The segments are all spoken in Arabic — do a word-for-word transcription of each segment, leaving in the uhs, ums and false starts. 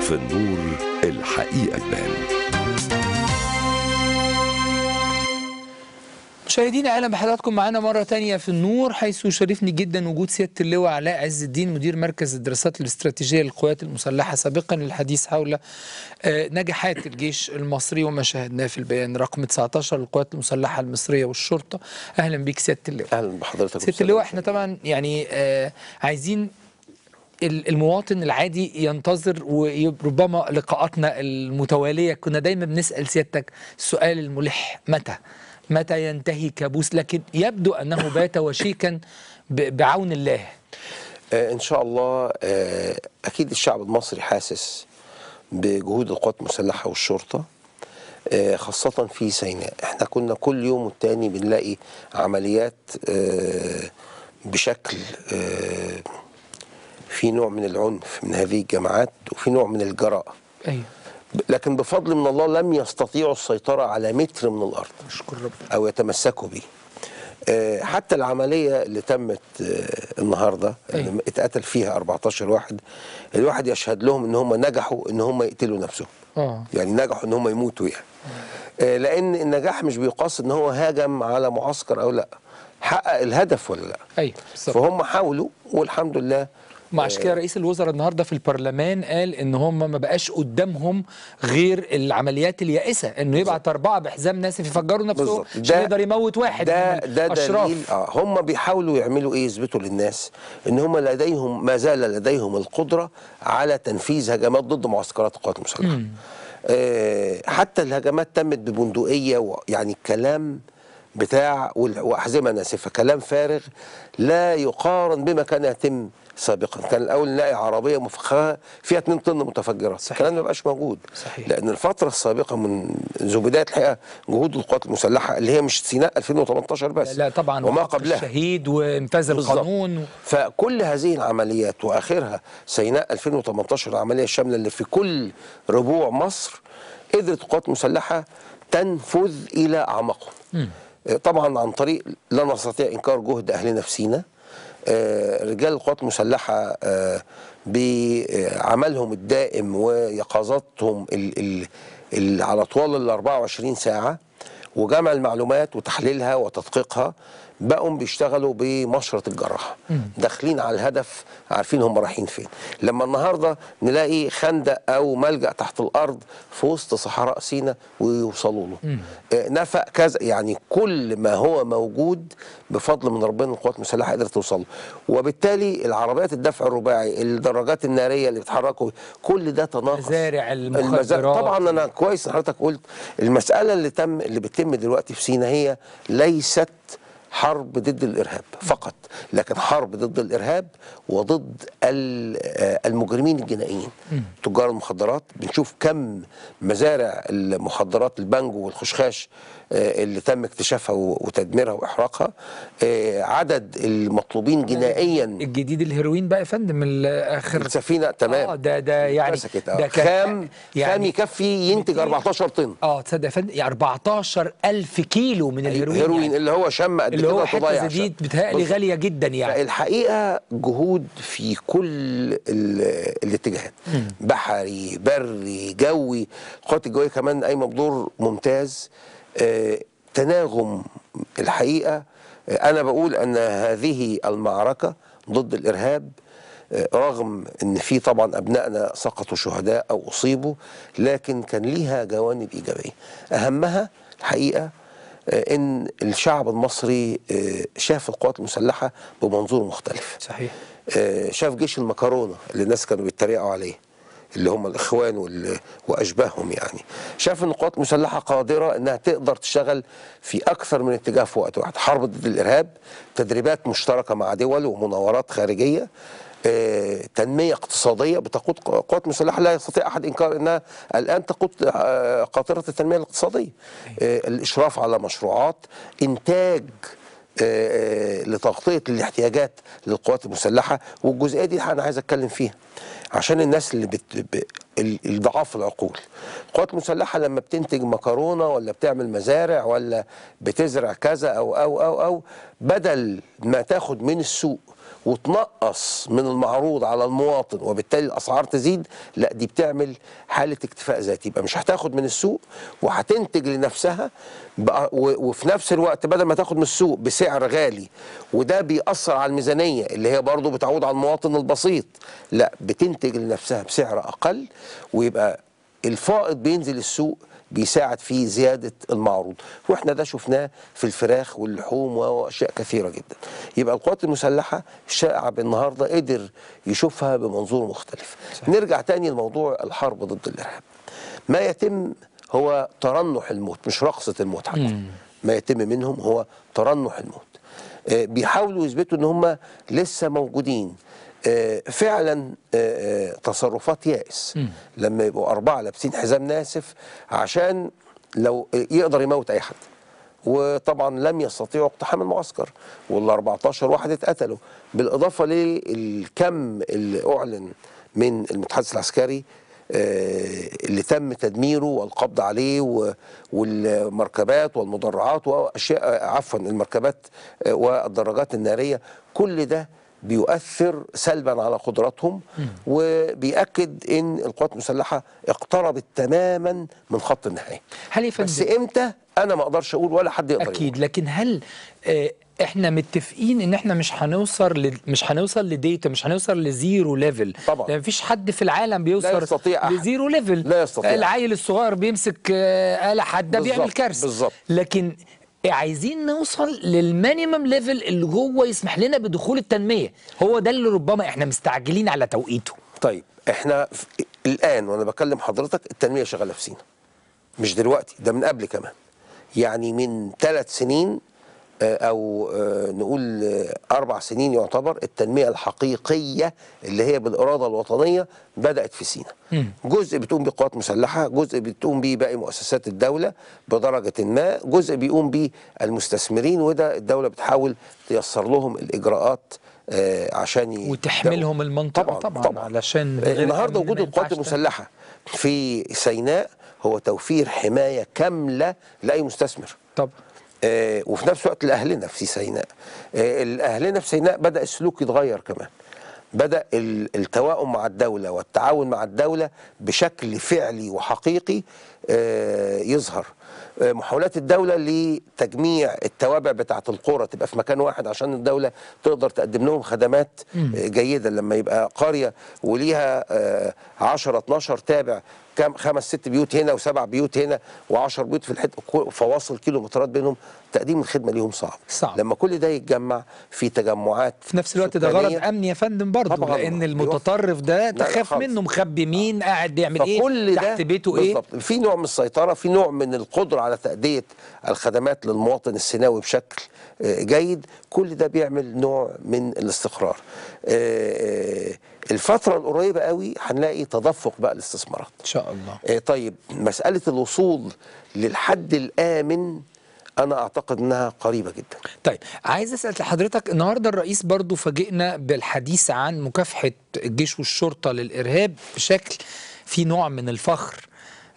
في النور، الحقيقة تبان. مشاهدينا اهلا بحضراتكم معانا مره ثانيه في النور، حيث يشرفني جدا وجود سياده اللواء علاء عز الدين مدير مركز الدراسات الاستراتيجيه للقوات المسلحه، سابقا للحديث حول نجاحات الجيش المصري وما شاهدناه في البيان رقم تسعة عشر للقوات المسلحه المصريه والشرطه. اهلا بيك سياده اللواء. اهلا بحضرتك سياده اللواء. احنا طبعا يعني عايزين المواطن العادي ينتظر، وربما لقاءاتنا المتواليه كنا دايما بنسال سيادتك السؤال الملح، متى متى ينتهي كابوس؟ لكن يبدو أنه بات وشيكا بعون الله. إن شاء الله. أكيد الشعب المصري حاسس بجهود القوات المسلحة والشرطة، خاصة في سيناء. احنا كنا كل يوم والتاني بنلاقي عمليات بشكل في نوع من العنف من هذه الجماعات وفي نوع من الجراءة. أيوة. لكن بفضل من الله لم يستطيعوا السيطرة على متر من الأرض أو يتمسكوا به. حتى العملية اللي تمت النهاردة اللي اتقتل فيها أربعتاشر واحد، الواحد يشهد لهم إن هم نجحوا إن هم يقتلوا نفسهم، يعني نجحوا إن هم يموتوا يعني، لأن النجاح مش بيقاصد إن هو هاجم على معسكر أو لأ، حقق الهدف ولا لأ. أيوة. فهم حاولوا والحمد لله. ما عشان كده رئيس الوزراء النهارده في البرلمان قال ان هم ما بقاش قدامهم غير العمليات اليائسه، انه يبعت اربعه بحزام ناسف يفجروا نفسهم عشان يقدر يموت واحد. ده ده دليل اه هم بيحاولوا يعملوا ايه؟ يثبتوا للناس ان هم لديهم ما زال لديهم القدره على تنفيذ هجمات ضد معسكرات القوات المسلحه. آه حتى الهجمات تمت ببندقيه، يعني الكلام بتاع واحزمه ناسفه كلام فارغ لا يقارن بما كان يتم سابقا. كان الاول نلاقي عربيه مفخخه فيها اتنين طن متفجرات، الكلام ما بقاش موجود. صحيح. لان الفتره السابقه منذ بدايه الحقيقه جهود القوات المسلحه اللي هي مش سيناء ألفين وثمانية عشر بس، لا طبعا، وما قبلها الشهيد وانفاذ القانون و... فكل هذه العمليات واخرها سيناء ألفين وثمانية عشر، العمليه الشامله اللي في كل ربوع مصر قدرت القوات المسلحه تنفذ الى اعماقهم. طبعا عن طريق لا نستطيع انكار جهد اهلنا في سيناء. آه رجال القوات المسلحه آه بعملهم الدائم ويقظاتهم ال ال ال على طوال ال أربعة وعشرين ساعه وجمع المعلومات وتحليلها وتدقيقها، بقوا بيشتغلوا بمشرط الجراحه، داخلين على الهدف، عارفين هم رايحين فين. لما النهارده نلاقي خندق او ملجأ تحت الارض في وسط صحراء سيناء ويوصلوا له آه نفق كذا، يعني كل ما هو موجود بفضل من ربنا القوات المسلحه قدرت توصل له. وبالتالي العربيات الدفع الرباعي، الدراجات الناريه اللي بتحركوا، كل ده تناقص. مزارع المخدرات طبعا. انا كويس حضرتك قلت المساله اللي تم اللي بتتم دلوقتي في سيناء هي ليست حرب ضد الإرهاب فقط، لكن حرب ضد الإرهاب وضد المجرمين الجنائيين، تجار المخدرات. بنشوف كم مزارع المخدرات، البانجو والخشخاش اللي تم اكتشافها وتدميرها وإحراقها. عدد المطلوبين جنائيا الجديد الهيروين بقى يا فندم الآخر السفينة. تمام. آه ده ده يعني ده خام يعني خام يكفي ينتج أربعتاشر طن. اه تصدق يا فندم أربعتاشر ألف كيلو من الهيروين، الهيروين يعني. اللي هو شم اللي هو حته جديد بتهيألي غاليه جدا يعني. الحقيقه جهود في كل الاتجاهات، بحري بري جوي. القوات الجويه كمان قايمه بدور ممتاز. آه تناغم الحقيقه. آه انا بقول ان هذه المعركه ضد الارهاب، آه رغم ان في طبعا ابنائنا سقطوا شهداء او اصيبوا، لكن كان ليها جوانب ايجابيه. اهمها الحقيقه إن الشعب المصري شاف القوات المسلحة بمنظور مختلف. صحيح. شاف جيش المكرونة اللي الناس كانوا بيتريقوا عليه، اللي هم الإخوان وأشباههم يعني. شاف إن القوات المسلحة قادرة إنها تقدر تشتغل في أكثر من اتجاه في وقت واحد. حرب ضد الإرهاب، تدريبات مشتركة مع دول ومناورات خارجية، تنمية اقتصادية بتقود قوات مسلحة. لا يستطيع أحد إنكار أنها الآن تقود قاطرة التنمية الاقتصادية. الإشراف على مشروعات، إنتاج لتغطية الاحتياجات للقوات المسلحة. والجزئية دي أنا عايز أتكلم فيها عشان الناس اللي بت... الضعاف العقول. القوات المسلحة لما بتنتج مكرونة ولا بتعمل مزارع ولا بتزرع كذا أو أو أو أو بدل ما تاخد من السوق وتنقص من المعروض على المواطن وبالتالي الاسعار تزيد، لا دي بتعمل حاله اكتفاء ذاتي، يبقى مش هتاخد من السوق وهتنتج لنفسها، وفي نفس الوقت بدل ما تاخد من السوق بسعر غالي وده بيأثر على الميزانيه اللي هي برضه بتعود على المواطن البسيط، لا بتنتج لنفسها بسعر اقل، ويبقى الفائض بينزل السوق بيساعد في زيادة المعروض، واحنا ده شفناه في الفراخ واللحوم واشياء كثيرة جدا. يبقى القوات المسلحة الشعب النهاردة قدر يشوفها بمنظور مختلف. صحيح. نرجع تاني لموضوع الحرب ضد الإرهاب. ما يتم هو ترنح الموت، مش رقصة الموت حتى. مم. ما يتم منهم هو ترنح الموت. آه بيحاولوا يثبتوا ان هم لسه موجودين. آه فعلا آه تصرفات يائس مم. لما يبقوا أربعة لابسين حزام ناسف عشان لو يقدر يموت أي حد، وطبعا لم يستطيعوا اقتحام المعسكر والأربعتاشر واحد اتقتلوا، بالإضافة للكم اللي أعلن من المتحدث العسكري آه اللي تم تدميره والقبض عليه، والمركبات والمدرعات وأشياء، عفوا المركبات آه والدراجات النارية، كل ده بيؤثر سلبا على قدراتهم، وبيأكد ان القوات المسلحه اقتربت تماما من خط النهايه. هل بس امتى انا ما اقدرش اقول ولا حد يقدر اكيد يقول. لكن هل آه احنا متفقين ان احنا مش هنوصل ل... مش هنوصل لديتا، مش هنوصل لزيرو ليفل طبعا، يعني مفيش حد في العالم بيوصل لزيرو ليفل، لا يستطيع. العيل الصغير بيمسك آه آلة حاده بيعمل كارثه بالظبط، لكن عايزين نوصل للمينيمم ليفل اللي هو يسمح لنا بدخول التنميه، هو ده اللي ربما احنا مستعجلين على توقيته. طيب احنا الان وانا بكلم حضرتك التنميه شغاله في سينا، مش دلوقتي، ده من قبل كمان، يعني من ثلاث سنين او نقول اربع سنين يعتبر التنميه الحقيقيه اللي هي بالاراده الوطنيه بدات في سينا. جزء بتقوم به قوات مسلحه، جزء بتقوم به باقي مؤسسات الدوله بدرجه ما، جزء بيقوم به المستثمرين، وده الدوله بتحاول تيسر لهم الاجراءات آه عشان وتحملهم دول. المنطقه طبعا طبعا, طبعاً. علشان النهارده وجود القوات المسلحه في سيناء هو توفير حمايه كامله لاي مستثمر طبعا، آه وفي نفس الوقت لأهلنا في سيناء. آه أهلنا في سيناء بدأ السلوك يتغير كمان، بدأ التواؤم مع الدولة والتعاون مع الدولة بشكل فعلي وحقيقي آه يظهر. آه محاولات الدولة لتجميع التوابع بتاعة القرى تبقى في مكان واحد عشان الدولة تقدر تقدم لهم خدمات آه جيدة، لما يبقى قرية وليها آه عشرة اتناشر تابع، كم خمس ست بيوت هنا وسبع بيوت هنا وعشر بيوت في الحته، فواصل كيلومترات بينهم، تقديم الخدمه ليهم صعب. صعب لما كل ده يتجمع في تجمعات في نفس الوقت سكانية. ده غرض امني يا فندم برضه، لان المتطرف ده تخاف منه، مخبي مين، قاعد بيعمل ايه، تحت بيته ايه، بالظبط. في نوع من السيطره، في نوع من القدره على تأدية الخدمات للمواطن السيناوي بشكل جيد، كل ده بيعمل نوع من الاستقرار. الفترة القريبة قوي هنلاقي تدفق بقى الاستثمارات إن شاء الله. طيب مسألة الوصول للحد الآمن أنا أعتقد أنها قريبة جدا. طيب عايز أسأل لحضرتك، النهاردة الرئيس برضو فاجئنا بالحديث عن مكافحة الجيش والشرطة للإرهاب بشكل في نوع من الفخر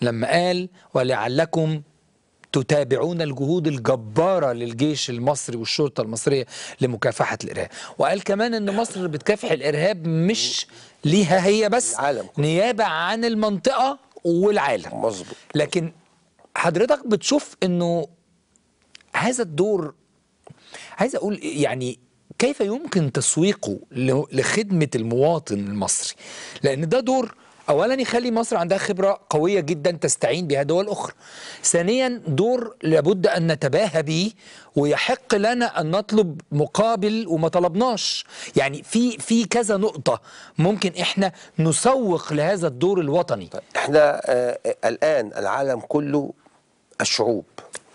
لما قال ولعلكم تتابعون الجهود الجبارة للجيش المصري والشرطة المصرية لمكافحة الإرهاب، وقال كمان أن مصر بتكافح الإرهاب مش ليها هي بس، نيابة عن المنطقة والعالم. مظبوط. لكن حضرتك بتشوف أنه هذا الدور، عايز أقول يعني كيف يمكن تسويقه لخدمة المواطن المصري، لأن ده دور أولاً يخلي مصر عندها خبرة قوية جداً تستعين بها دول أخرى. ثانياً دور لابد أن نتباهى به ويحق لنا أن نطلب مقابل وما طلبناش. يعني في في كذا نقطة ممكن إحنا نسوق لهذا الدور الوطني. طيب. إحنا آه الآن العالم كله الشعوب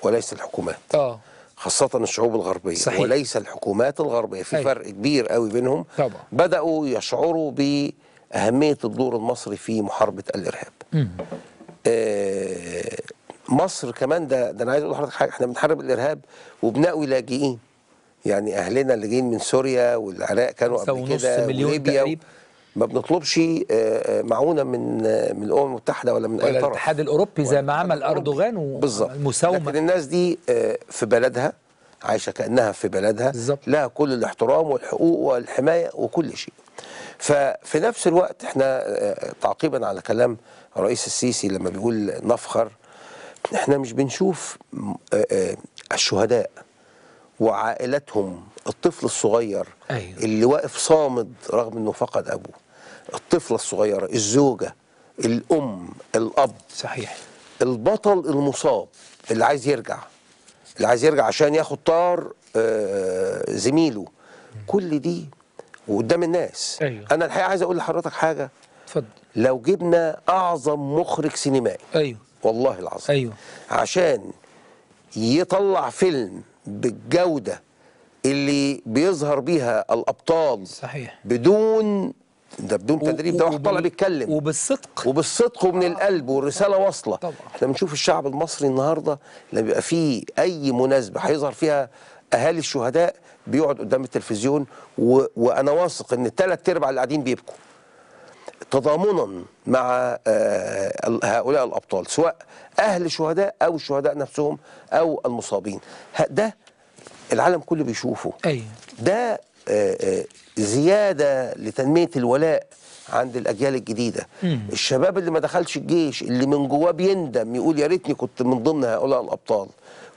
وليس الحكومات. آه. خاصة الشعوب الغربية. صحيح. وليس الحكومات الغربية، في أي. فرق كبير قوي بينهم. طبعاً. بدأوا يشعروا ب أهمية الدور المصري في محاربة الإرهاب. آه مصر كمان ده ده أنا عايز أقول لحضرتك حاجة، إحنا بنحارب الإرهاب وبنأوي لاجئين، يعني أهلنا اللي جايين من سوريا والعراق كانوا قبل كده وليبيا، ما بنطلبش آه معونة من آه من الأمم المتحدة ولا من أي طرف، الاتحاد الأوروبي زي ما عمل أردوغان والمساومة، لكن الناس دي آه في بلدها عايشة كأنها في بلدها بالزبط. لها كل الاحترام والحقوق والحماية وكل شيء. ففي نفس الوقت احنا تعقيبا على كلام الرئيس السيسي لما بيقول نفخر، احنا مش بنشوف الشهداء وعائلتهم، الطفل الصغير أيوة. اللي واقف صامد رغم انه فقد ابوه، الطفلة الصغيرة، الزوجة، الأم، الأب، صحيح، البطل المصاب اللي عايز يرجع، اللي عايز يرجع عشان ياخد طار زميله، كل دي وقدام الناس أيوه. أنا الحقيقة عايز أقول لحضرتك حاجة، اتفضل. لو جبنا أعظم مخرج سينمائي أيوه والله العظيم أيوه عشان يطلع فيلم بالجودة اللي بيظهر بيها الأبطال صحيح بدون ده بدون تدريب، ده واحد طالع بيتكلم وبالصدق وبالصدق ومن القلب والرساله واصله. احنا بنشوف الشعب المصري النهارده لما بيبقى فيه اي مناسبه هيظهر فيها اهالي الشهداء بيقعد قدام التلفزيون و... وانا واثق ان الثلاث ارباع اللي قاعدين بيبكوا تضامنا مع هؤلاء الابطال، سواء اهل الشهداء او الشهداء نفسهم او المصابين. ده العالم كله بيشوفه ايوه، ده زيادة لتنمية الولاء عند الأجيال الجديدة. مم. الشباب اللي ما دخلش الجيش، اللي من جواه بيندم يقول يا ريتني كنت من ضمن هؤلاء الأبطال.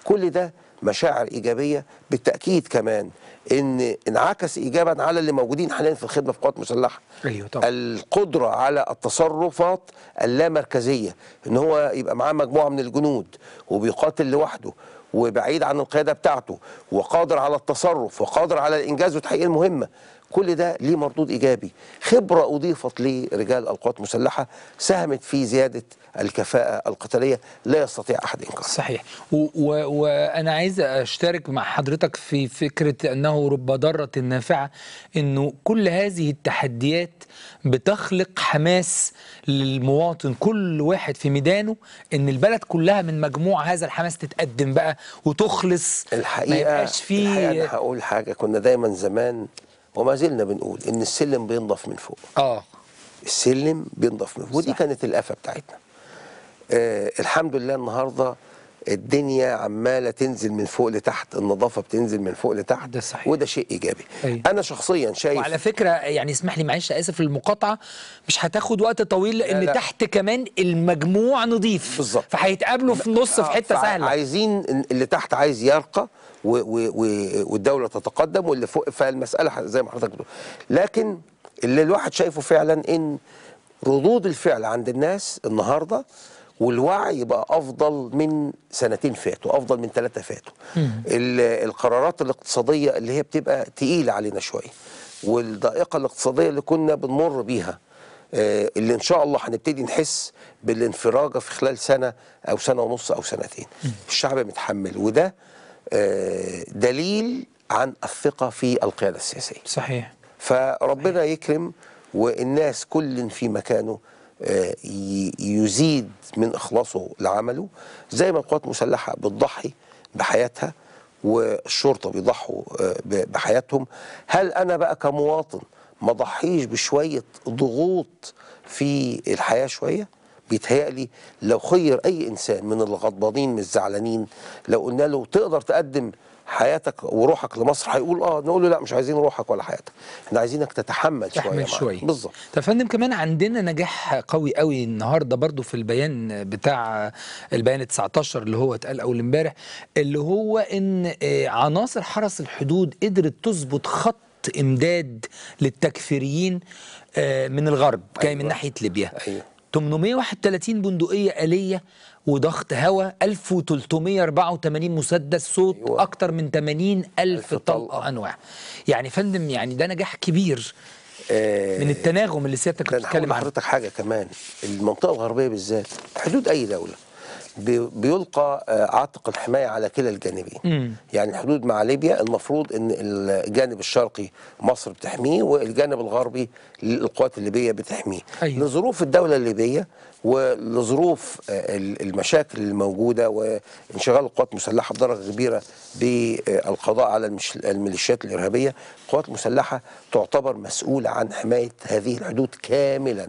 كل ده مشاعر إيجابية، بالتأكيد كمان إن انعكس إيجابا على اللي موجودين حاليا في الخدمة في القوات المسلحة. أيوه طبعا. القدرة على التصرفات اللامركزية، إن هو يبقى معاه مجموعة من الجنود وبيقاتل لوحده وبعيد عن القيادة بتاعته وقادر على التصرف وقادر على الإنجاز وتحقيق المهمة، كل ده ليه مردود إيجابي. خبرة أضيفت لرجال القوات المسلحة ساهمت في زيادة الكفاءة القتالية لا يستطيع أحد إنكارها. صحيح، وأنا عايز أشترك مع حضرتك في فكرة أنه رب ضارة نافعة، أنه كل هذه التحديات بتخلق حماس للمواطن، كل واحد في ميدانه، أن البلد كلها من مجموع هذا الحماس تتقدم بقى وتخلص. الحقيقة ما يبقاش فيه. الحقيقة أنا هقول حاجة، كنا دايما زمان وما زلنا بنقول ان السلم بينضف من فوق. اه السلم بينضف من فوق، ودي كانت الافه بتاعتنا. آه الحمد لله النهارده الدنيا عماله تنزل من فوق لتحت، النظافه بتنزل من فوق لتحت، ده صحيح، وده شيء ايجابي. أيه. انا شخصيا شايف، وعلى فكره يعني اسمح لي معلش اسف المقاطعه، مش هتاخد وقت طويل لان لا لا. تحت كمان المجموع نظيف بالظبط، فهيتقابلوا في نص آه في حته سهله. عايزين اللي تحت عايز يرقى و و والدولة تتقدم واللي فوق، فالمسألة زي ما حضرتك بتقول. لكن اللي الواحد شايفه فعلا إن ردود الفعل عند الناس النهاردة والوعي بقى أفضل من سنتين فاتوا، أفضل من ثلاثة فاتوا. القرارات الاقتصادية اللي هي بتبقى تقيلة علينا شوية، والضائقة الاقتصادية اللي كنا بنمر بيها، اللي إن شاء الله هنبتدي نحس بالانفراجة في خلال سنة أو سنة ونص أو سنتين. الشعب متحمل، وده دليل عن الثقة في القيادة السياسية. صحيح. فربنا صحيح. يكرم والناس كل في مكانه يزيد من إخلاصه لعمله، زي ما القوات المسلحة بتضحي بحياتها والشرطة بيضحوا بحياتهم. هل أنا بقى كمواطن ما ضحيش بشوية ضغوط في الحياة شوية؟ بيتهيألي لو خير أي إنسان من الغضبانين من الزعلانين، لو قلنا له تقدر تقدم حياتك وروحك لمصر، هيقول آه. نقول له لا، مش عايزين روحك ولا حياتك، إحنا عايزينك تتحمل شوية. تحمل شوية بالظبط. طب فندم، كمان عندنا نجاح قوي قوي النهارده برضو في البيان بتاع البيان تسعتاشر اللي هو اتقال أول امبارح، اللي هو إن عناصر حرس الحدود قدرت تظبط خط إمداد للتكفيريين من الغرب جاي أيوة. من ناحية ليبيا أيوة. ثمانمائة وواحد وثلاثين بندقية آلية وضغط هواء، ألف وثلاثمائة وأربعة وثمانين مسدس صوت، أيوة. أكتر من ثمانين ألف طلقة أنواع. يعني فندم، يعني ده نجاح كبير آه من التناغم اللي سيادتك كنت بتتكلم عنه. حضرتك حاجة كمان، المنطقة الغربية بالذات حدود أي دولة بيلقى عاتق الحماية على كلا الجانبين. مم. يعني الحدود مع ليبيا المفروض ان الجانب الشرقي مصر بتحميه والجانب الغربي القوات الليبية بتحميه. أيوه. لظروف الدولة الليبية ولظروف المشاكل الموجودة وانشغال القوات المسلحة بدرجة كبيرة بالقضاء على الميليشيات الإرهابية، القوات المسلحة تعتبر مسؤولة عن حماية هذه الحدود كاملا.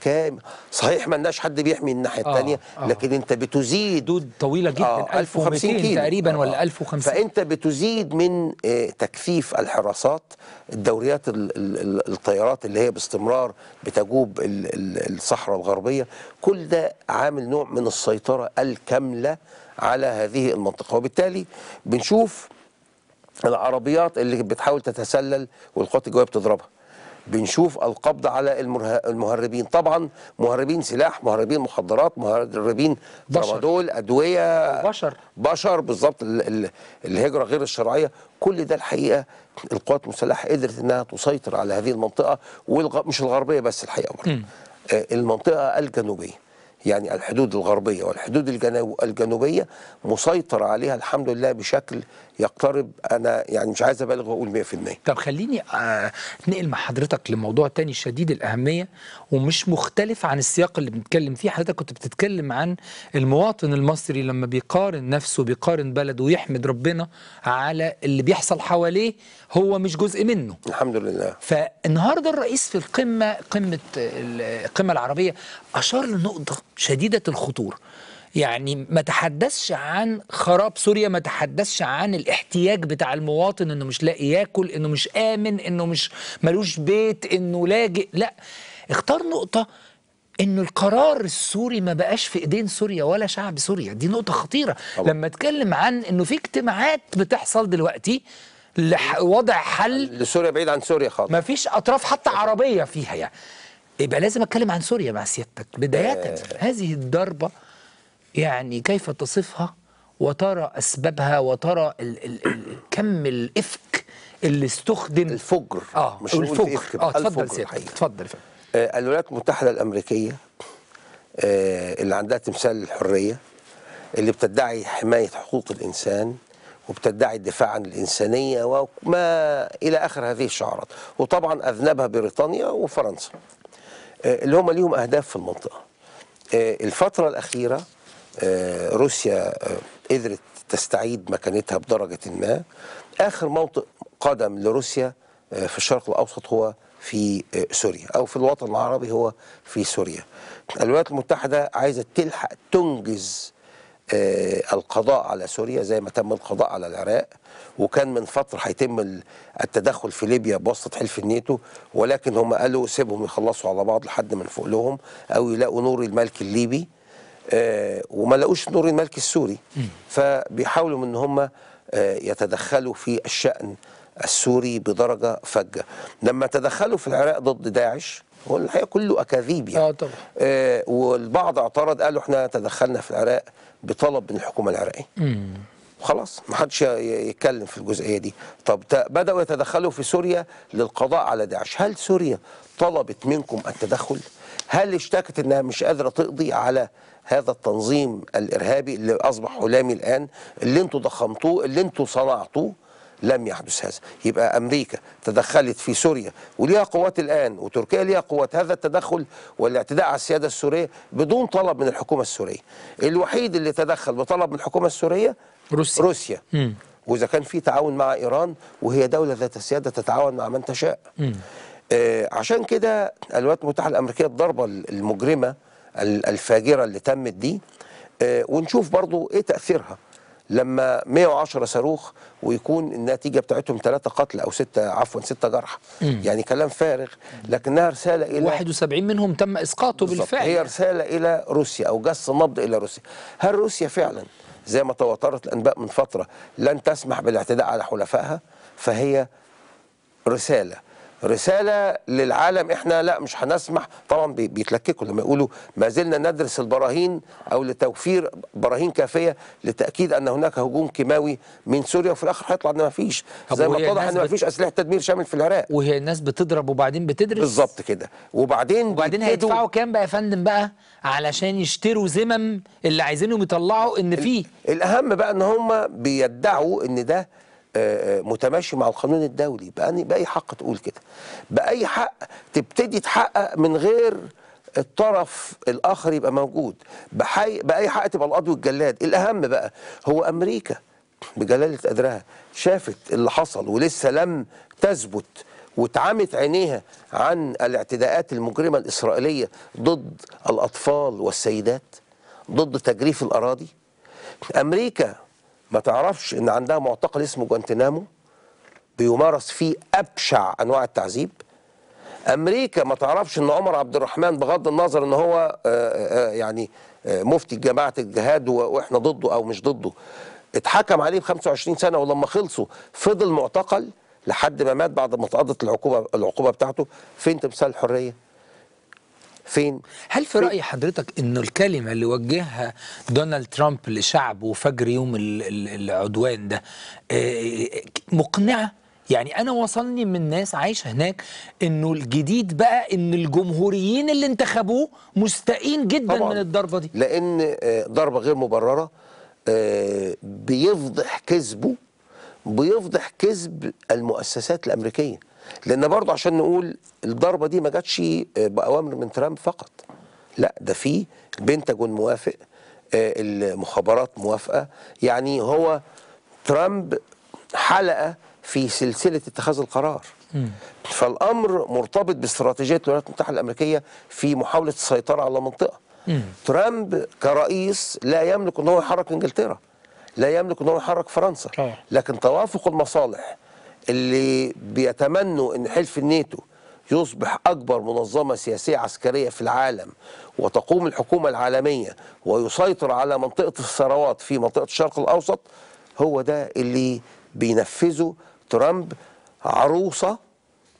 كامل. صحيح ما لناش حد بيحمي الناحيه الثانيه، آه آه لكن انت بتزيد حدود طويله جدا، آه ألف وخمسين كيلو تقريبا ولا ألف وخمسين، فانت بتزيد من تكثيف الحراسات، الدوريات الطيارات اللي هي باستمرار بتجوب الصحراء الغربيه، كل ده عامل نوع من السيطره الكامله على هذه المنطقه، وبالتالي بنشوف العربيات اللي بتحاول تتسلل والقوات الجويه بتضربها. بنشوف القبض على المهربين، طبعا مهربين سلاح، مهربين مخدرات، مهربين ترامادول، ادويه، بشر بشر بالظبط، الهجره غير الشرعيه، كل ده الحقيقه القوات المسلحه قدرت انها تسيطر على هذه المنطقه، ومش الغربيه بس الحقيقه برضه، المنطقه الجنوبيه، يعني الحدود الغربيه والحدود الجنوبيه مسيطر عليها الحمد لله بشكل يقترب، انا يعني مش عايز ابالغ واقول مئة في المئة. طب خليني اتنقل مع حضرتك لموضوع تاني شديد الاهميه ومش مختلف عن السياق اللي بنتكلم فيه، حضرتك كنت بتتكلم عن المواطن المصري لما بيقارن نفسه، بيقارن بلده، ويحمد ربنا على اللي بيحصل حواليه، هو مش جزء منه. الحمد لله. فالنهارده الرئيس في القمه قمه القمه العربيه اشار لنقطه شديده الخطوره، يعني ما تحدثش عن خراب سوريا، ما تحدثش عن الاحتياج بتاع المواطن، انه مش لاقي ياكل، انه مش امن، انه مش ملوش بيت، انه لاجئ، لا، اختار نقطه انه القرار السوري ما بقاش في ايدين سوريا ولا شعب سوريا. دي نقطه خطيره طبعا. لما اتكلم عن انه في اجتماعات بتحصل دلوقتي لوضع حل لسوريا بعيد عن سوريا خالص، ما فيش اطراف حتى عربيه فيها، يعني يبقى لازم اتكلم عن سوريا مع سيادتك بدايه. آه. هذه الضربه يعني كيف تصفها وترى أسبابها وترى ال ال ال كم الإفك اللي استخدم، الفجر، آه مش الفجر، آه اتفضل سيادتك اتفضل. آه الولايات المتحدة الأمريكية آه اللي عندها تمثال الحرية، اللي بتدعي حماية حقوق الإنسان وبتدعي الدفاع عن الإنسانية وما إلى آخر هذه الشعارات، وطبعا أذنبها بريطانيا وفرنسا، آه اللي هم ليهم أهداف في المنطقة. آه الفترة الأخيرة روسيا قدرت تستعيد مكانتها بدرجة ما، آخر موطئ قدم لروسيا في الشرق الأوسط هو في سوريا، أو في الوطن العربي هو في سوريا. الولايات المتحدة عايزة تلحق تنجز القضاء على سوريا زي ما تم القضاء على العراق، وكان من فترة هيتم التدخل في ليبيا بواسطة حلف الناتو، ولكن هم قالوا سيبهم يخلصوا على بعض لحد من فوق لهم، أو يلاقوا نور الملك الليبي، آه وما لقوش نور الملك السوري، فبيحاولوا ان هم آه يتدخلوا في الشأن السوري بدرجة فجة. لما تدخلوا في العراق ضد داعش، هو الحقيقة كله أكاذيب يعني، آه طبعا. آه والبعض اعترض، قالوا احنا تدخلنا في العراق بطلب من الحكومة العراقية، خلاص ما حدش يتكلم في الجزئية دي. طب بدأوا يتدخلوا في سوريا للقضاء على داعش، هل سوريا طلبت منكم التدخل؟ هل اشتكت انها مش قادرة تقضي على هذا التنظيم الإرهابي اللي أصبح هلامي الآن، اللي انتوا ضخمتوه، اللي انتوا صنعتوه؟ لم يحدث هذا. يبقى أمريكا تدخلت في سوريا وليها قوات الآن، وتركيا ليها قوات. هذا التدخل والاعتداء على السيادة السورية بدون طلب من الحكومة السورية. الوحيد اللي تدخل بطلب من الحكومة السورية روسيا, روسيا. وإذا كان في تعاون مع إيران، وهي دولة ذات السيادة تتعاون مع من تشاء. آه عشان كده الولايات المتحدة الأمريكية الضربة المجرمة الفاجرة اللي تمت دي، آه ونشوف برضو ايه تأثيرها لما مئة وعشرة صاروخ ويكون النتيجة بتاعتهم ثلاثة قتلى أو ستة، عفوا ستة جرحى، يعني كلام فارغ، لكنها رسالة إلى واحد وسبعين منهم تم إسقاطه بالفعل، هي رسالة إلى روسيا أو جس النبض إلى روسيا. هل روسيا فعلا زي ما تواترت الأنباء من فترة لن تسمح بالاعتداء على حلفائها؟ فهي رسالة رسالة للعالم، احنا لا مش هنسمح. طبعا بيتلككوا لما يقولوا ما زلنا ندرس البراهين، او لتوفير براهين كافية لتأكيد ان هناك هجوم كيماوي من سوريا، وفي الاخر هيطلع ان ما فيش، زي ما اتضح ان ما فيش اسلحة تدمير شامل في العراق، وهي الناس بتضرب وبعدين بتدرس بالظبط كده. وبعدين وبعدين هيدفعوا كام بقى يا فندم بقى علشان يشتروا زمم اللي عايزينهم يطلعوا ان فيه؟ الاهم بقى ان هم بيدعوا ان ده متماشي مع القانون الدولي، بأي حق تقول كده؟ بأي حق تبتدي تحقق من غير الطرف الآخر يبقى موجود؟ بأي حق تبقى القاضي والجلاد؟ الأهم بقى هو أمريكا بجلالة قدرها شافت اللي حصل ولسه لم تثبت واتعمت عينيها عن الاعتداءات المجرمة الإسرائيلية ضد الأطفال والسيدات، ضد تجريف الأراضي. أمريكا ما تعرفش إن عندها معتقل اسمه جوانتنامو بيمارس فيه أبشع أنواع التعذيب. أمريكا ما تعرفش إن عمر عبد الرحمن بغض النظر إن هو يعني مفتي جماعة الجهاد وإحنا ضده أو مش ضده، اتحكم عليه ب خمسة وعشرين سنة ولما خلصوا فضل معتقل لحد ما مات بعد ما اتقضت العقوبه العقوبه بتاعته. فين تمثال الحريه؟ فين؟ هل في رأي حضرتك إنه الكلمة اللي وجهها دونالد ترامب لشعبه فجر يوم العدوان ده مقنعة؟ يعني أنا وصلني من ناس عايشة هناك إنه الجديد بقى إن الجمهوريين اللي انتخبوه مستائين جدا من الضربة دي، لأن ضربة غير مبررة بيفضح كذبه، بيفضح كذب المؤسسات الأمريكية. لأن برضه عشان نقول الضربة دي ما جاتش بأوامر من ترامب فقط، لا ده في البنتاجون موافق، المخابرات موافقة. يعني هو ترامب حلقة في سلسلة اتخاذ القرار، فالأمر مرتبط باستراتيجية الولايات المتحدة الأمريكية في محاولة السيطرة على منطقة. ترامب كرئيس لا يملك أنه يحرك إنجلترا، لا يملك أنه يحرك فرنسا، لكن توافق المصالح اللي بيتمنوا ان حلف الناتو يصبح اكبر منظمه سياسيه عسكريه في العالم وتقوم الحكومه العالميه ويسيطر على منطقه الثروات في منطقه الشرق الاوسط، هو ده اللي بينفذه ترامب. عروسه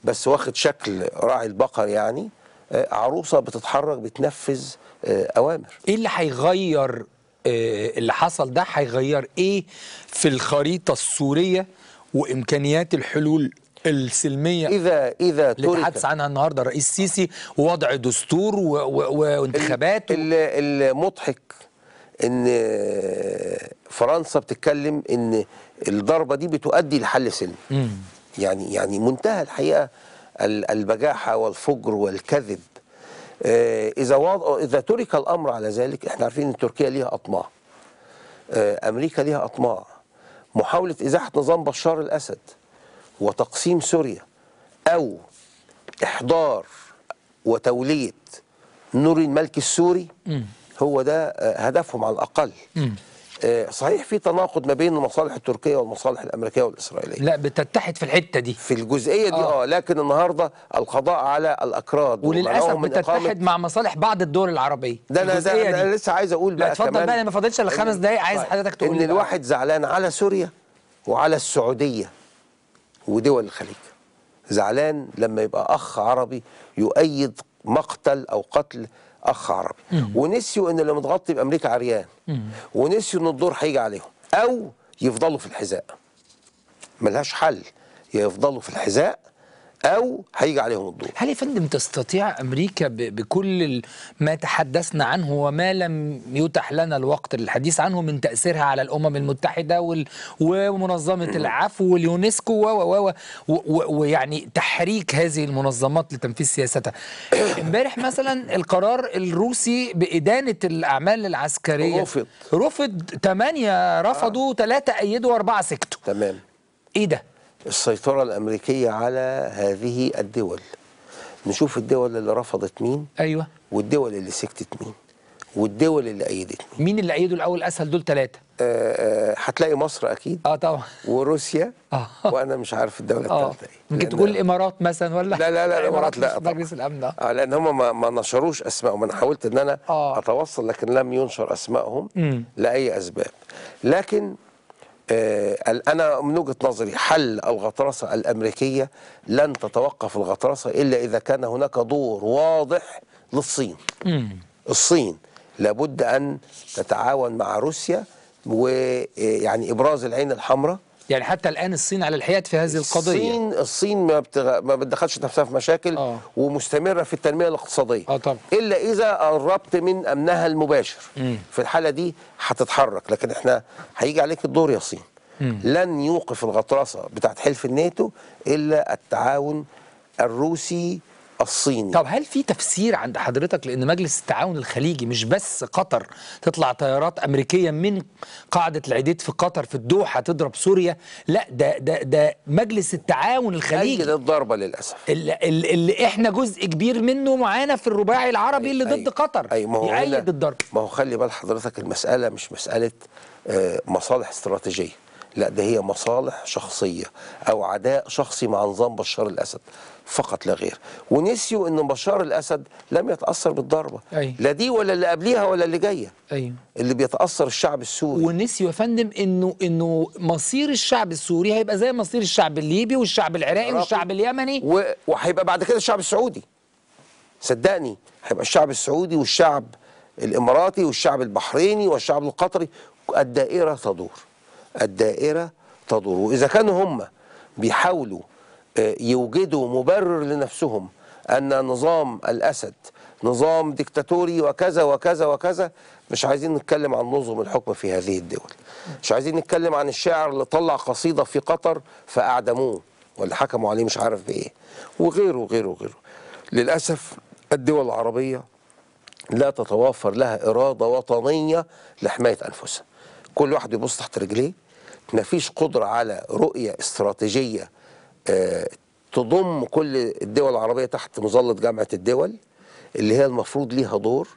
بس واخد شكل راعي البقر، يعني عروسه بتتحرك بتنفذ اوامر. ايه اللي هيغير اللي حصل ده؟ هيغير ايه في الخريطه السوريه وامكانيات الحلول السلميه اذا اذا اللي تحدث عنها النهارده الرئيس السيسي، ووضع دستور وانتخابات؟ و... المضحك ان فرنسا بتتكلم ان الضربه دي بتؤدي لحل سلمي. يعني يعني منتهى الحقيقه البجاحه والفجر والكذب. اذا وضع... اذا ترك الامر على ذلك، احنا عارفين ان تركيا ليها اطماع، امريكا ليها اطماع. محاولة إزاحة نظام بشار الأسد وتقسيم سوريا أو إحضار وتولية نور الملك السوري هو ده هدفهم على الأقل. صحيح في تناقض ما بين المصالح التركية والمصالح الأمريكية والإسرائيلية، لا بتتحد في الحتة دي، في الجزئية دي آه, آه لكن النهاردة القضاء على الأكراد وللأسف بتتحد مع مصالح بعض الدول العربية. ده أنا, ده أنا لسه عايز أقول بقى، اتفضل بقى، أنا ما فاضلش إلا خمس دقايق، عايز حضرتك تقول إن الواحد زعلان على سوريا وعلى السعودية ودول الخليج، زعلان لما يبقى أخ عربي يؤيد مقتل أو قتل أخ عربي، ونسيوا إن اللي متغطي بأمريكا عريان، ونسيوا إن الدور هيجي عليهم، أو يفضلوا في الحذاء. ملهاش حل، يا يفضلوا في الحذاء أو هيجي عليهم الدور. هل يا فندم تستطيع أمريكا بكل ما تحدثنا عنه وما لم يتح لنا الوقت للحديث عنه من تأثيرها على الأمم المتحدة ومنظمة العفو واليونسكو و ويعني تحريك هذه المنظمات لتنفيذ سياستها؟ امبارح مثلا القرار الروسي بإدانة الأعمال العسكرية رفض رفض ثمانية رفضوا، ثلاثة آه. أيدوا، وأربعة سكتوا. تمام. إيه ده؟ السيطرة الأمريكية على هذه الدول. نشوف الدول اللي رفضت مين، أيوة، والدول اللي سكتت مين، والدول اللي أيدت مين. مين اللي أيدوا الأول؟ أسهل دول ثلاثة. هتلاقي آه آه مصر أكيد، أه طبعا، وروسيا، أه وأنا مش عارف الدولة آه الثالثة. ممكن تقول الإمارات مثلا ولا لا؟ لا لا الإمارات لا، مجلس الأمن آه لأن هم ما, ما نشروش أسمائهم. أنا حاولت إن أنا آه. أتوصل لكن لم ينشر أسمائهم لأي أسباب. لكن أنا من وجهة نظري حل الغطرسة الأمريكية، لن تتوقف الغطرسة إلا إذا كان هناك دور واضح للصين. الصين لابد أن تتعاون مع روسيا، ويعني إبراز العين الحمراء. يعني حتى الآن الصين على الحياد في هذه القضية. الصين الصين ما, بتغ... ما بتدخلش نفسها في مشاكل آه. ومستمرة في التنمية الاقتصادية آه طبعا. إلا إذا قربت من أمنها المباشر. م. في الحالة دي هتتحرك، لكن إحنا هيجي عليك الدور يا صين. م. لن يوقف الغطرسة بتاعت حلف الناتو إلا التعاون الروسي الصيني. طب هل في تفسير عند حضرتك لأن مجلس التعاون الخليجي مش بس قطر تطلع طيارات أمريكية من قاعدة العديد في قطر في الدوحة تضرب سوريا، لا ده ده ده مجلس التعاون الخليجي أيد الضربة للأسف اللي, اللي احنا جزء كبير منه معانا في الرباعي العربي اللي ضد قطر يأيد الضرب. ما هو خلي بال حضرتك المسألة مش مسألة مصالح استراتيجية، لا ده هي مصالح شخصية أو عداء شخصي مع نظام بشار الأسد فقط لا غير، ونسيوا أن بشار الأسد لم يتأثر بالضربة. أيوة. لا دي ولا اللي قبليها ولا اللي جاية. أيوة. اللي بيتأثر الشعب السوري. ونسيوا يا فندم أنه أنه مصير الشعب السوري هيبقى زي مصير الشعب الليبي والشعب العراقي والشعب اليمني و... وهيبقى بعد كده الشعب السعودي. صدقني هيبقى الشعب السعودي والشعب الإماراتي والشعب البحريني والشعب القطري، الدائرة تدور. الدائرة تدور، وإذا كانوا هم بيحاولوا يوجدوا مبرر لنفسهم أن نظام الأسد نظام ديكتاتوري وكذا وكذا وكذا، مش عايزين نتكلم عن نظم الحكم في هذه الدول، مش عايزين نتكلم عن الشاعر اللي طلع قصيدة في قطر فأعدموه ولا حكموا عليه مش عارف بإيه، وغيره وغيره وغيره. للأسف الدول العربية لا تتوافر لها إرادة وطنية لحماية أنفسها، كل واحد يبص تحت رجليه، مفيش قدرة على رؤية استراتيجية تضم كل الدول العربية تحت مظلة جامعة الدول اللي هي المفروض ليها دور،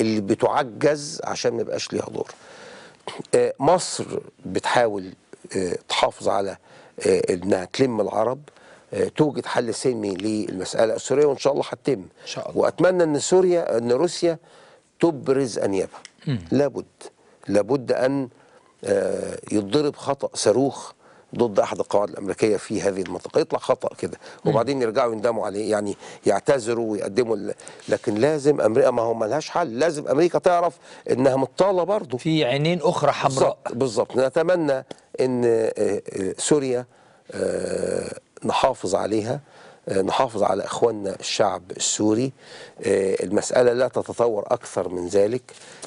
اللي بتعجز عشان ما يبقاش ليها دور. مصر بتحاول تحافظ على انها تلم العرب، توجد حل سلمي للمسألة السورية وان شاء الله هتتم، واتمنى ان سوريا ان روسيا تبرز انيابها. لابد لابد أن يتضرب خطأ صاروخ ضد أحد القواعد الأمريكية في هذه المنطقة، يطلع خطأ كده وبعدين يرجعوا يندموا عليه، يعني يعتذروا ويقدموا، لكن لازم أمريكا، ما هو مالهاش حل، لازم أمريكا تعرف إنها مطالة برضه في عينين أخرى حمراء. بالظبط، نتمنى إن سوريا نحافظ عليها، نحافظ على إخواننا الشعب السوري، المسألة لا تتطور أكثر من ذلك.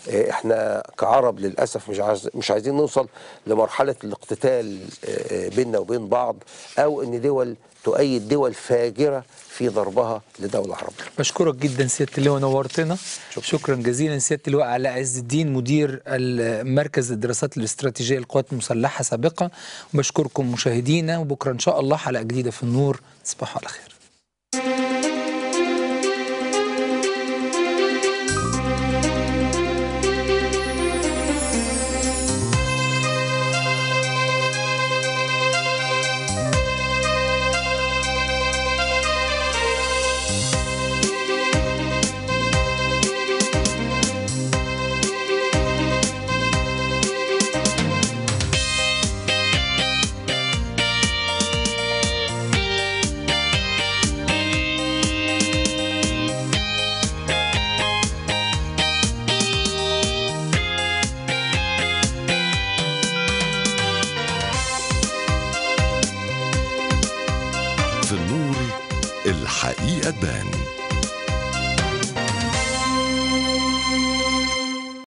إحنا كعرب للأسف مش عايز مش عايزين نوصل لمرحلة الاقتتال بيننا وبين بعض، أو إن دول تؤيد دول فاجرة في ضربها لدولة عربية. بشكرك جدا سيادة اللواء، نورتنا. شكرا, شكرا جزيلا سيادة اللواء علاء عز الدين مدير مركز الدراسات الاستراتيجية للقوات المسلحة سابقا. وبشكركم مشاهدينا، وبكرة إن شاء الله حلقة جديدة في النور. تصبحوا على خير. الحقيقة تبان.